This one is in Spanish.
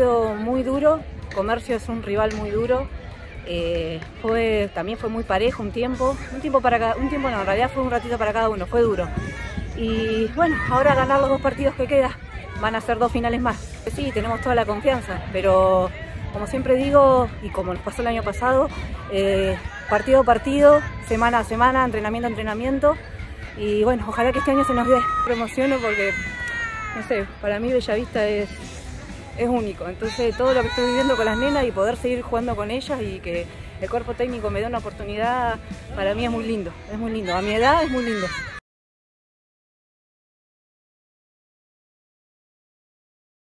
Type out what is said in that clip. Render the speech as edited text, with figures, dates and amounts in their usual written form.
partido muy duro. Comercio es un rival muy duro. También fue muy parejo un tiempo, en realidad fue un ratito para cada uno, fue duro. Y bueno, ahora ganar los dos partidos que queda, van a ser dos finales más. Sí, tenemos toda la confianza, pero como siempre digo, y como nos pasó el año pasado, partido a partido, semana a semana, entrenamiento a entrenamiento, y bueno, ojalá que este año se nos dé. Me emociono porque, no sé, para mí Bella Vista es único, entonces todo lo que estoy viviendo con las nenas y poder seguir jugando con ellas y que el cuerpo técnico me dé una oportunidad, para mí es muy lindo, a mi edad es muy lindo.